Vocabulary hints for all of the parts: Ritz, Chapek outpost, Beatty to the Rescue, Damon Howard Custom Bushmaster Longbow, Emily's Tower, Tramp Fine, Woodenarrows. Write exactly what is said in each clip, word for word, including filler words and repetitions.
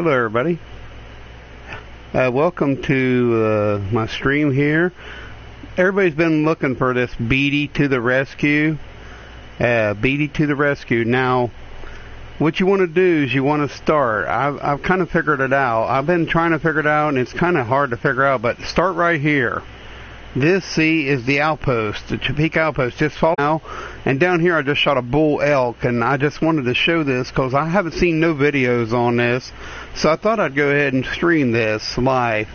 Hello everybody, uh, welcome to uh, my stream here. Everybody's been looking for this Beatty to the Rescue, uh, Beatty to the Rescue. Now what you want to do is you want to start, I've, I've kind of figured it out, I've been trying to figure it out and it's kind of hard to figure out, but start right here. This C is the outpost, the Chapek outpost. Just follow now, and down here I just shot a bull elk, and I just wanted to show this because I haven't seen no videos on this, so I thought I'd go ahead and stream this live.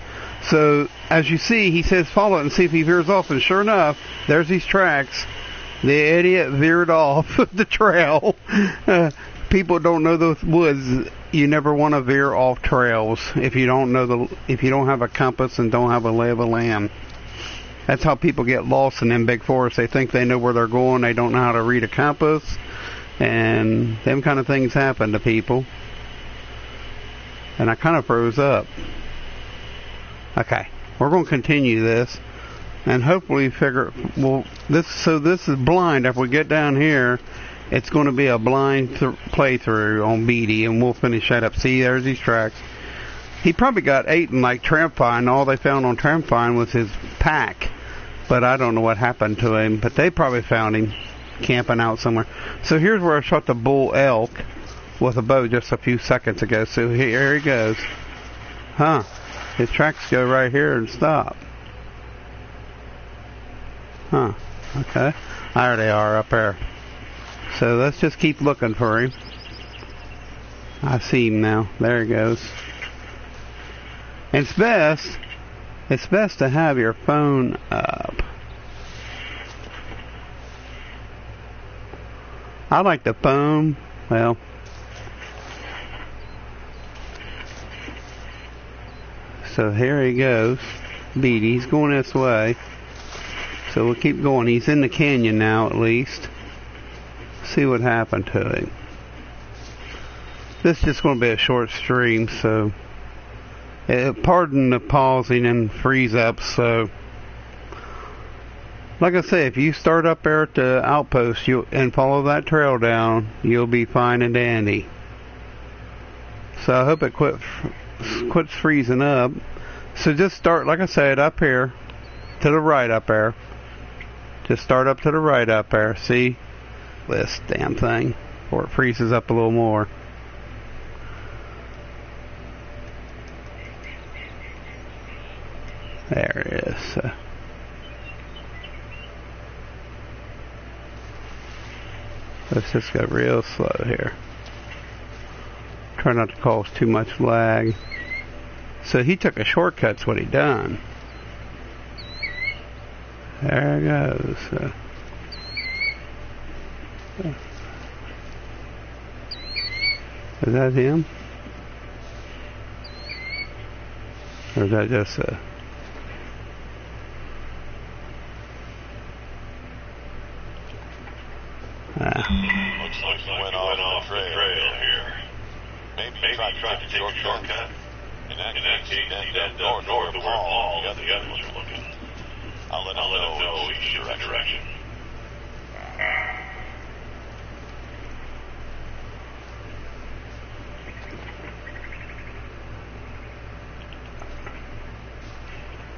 So as you see, he says follow it and see if he veers off, and sure enough, there's these tracks. The idiot veered off the trail. Uh, people don't know those woods. You never want to veer off trails if you don't know the if you don't have a compass and don't have a lay of the land. That's how people get lost in them big forests. They think they know where they're going. They don't know how to read a compass. And them kind of things happen to people. And I kind of froze up. Okay. We're going to continue this. And hopefully figure... Well, this so this is blind. If we get down here, it's going to be a blind playthrough on Beatty. And we'll finish that up. See, there's these tracks. He probably got eaten like Tramp Fine. All they found on Tramp Fine was his pack. But I don't know what happened to him. But they probably found him camping out somewhere. So here's where I shot the bull elk with a bow just a few seconds ago. So here he goes. Huh. His tracks go right here and stop. Huh. Okay. There they are up there. So let's just keep looking for him. I see him now. There he goes. It's best, it's best to have your phone up. I like the phone, well, so here he goes, Beatty, he's going this way, so we'll keep going. He's in the canyon now at least, see what happened to him. This is just going to be a short stream, so... Uh, pardon the pausing and freeze up. So like I say, if you start up there at the outpost you and follow that trail down, you'll be fine and dandy. So I hope it quit quits freezing up. So just start, like I said, up here to the right up there. Just start up to the right up there. See this damn thing, or it freezes up a little more. There it is. Uh, let's just go real slow here. Try not to cause too much lag. So he took a shortcut's what he done. There it goes. Uh, is that him? Or is that just a... Uh, Looks like he went off the trail here. Maybe he tried to take a shortcut. In that case, that door north of the wall, the other ones are looking. I'll let him know each direction.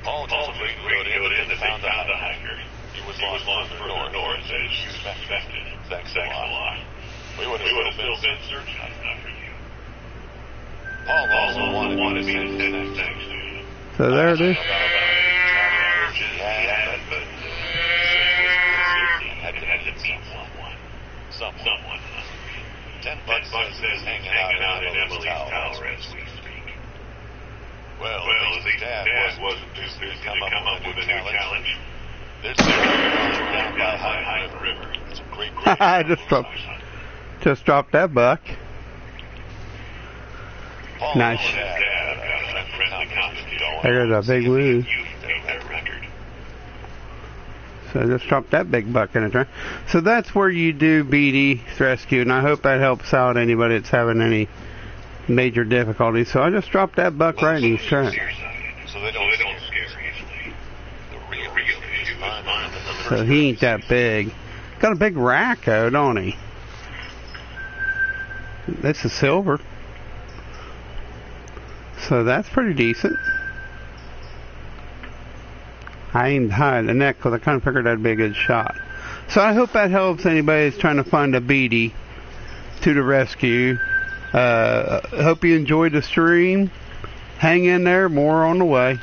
Paul just radioed in to find out the hacker. He was lost for the north, as you suspected. Thanks, thanks a lot. We would have still been searching after you. Paul also wanted me to say that thanks to you. So there it is. Someone. Ten bucks says hanging out in Emily's Tower as we speak. Well, if his dad wasn't too busy to come up with a new challenge, this is down by High River. It's a great river. I just dropped, just dropped that buck. Paul nice. There goes a big lose. So I just dropped that big buck in a turn. So that's where you do Beatty Rescue, and I hope that helps out anybody that's having any major difficulties. So I just dropped that buck well, right so in his turn. So they don't, they don't So he ain't that big. Got a big racco, don't he? That's a silver. so that's pretty decent. I aimed high in the neck because I kind of figured that'd be a good shot. So I hope that helps anybody that's trying to find a Beatty to the rescue. Uh, hope you enjoyed the stream. Hang in there, more on the way.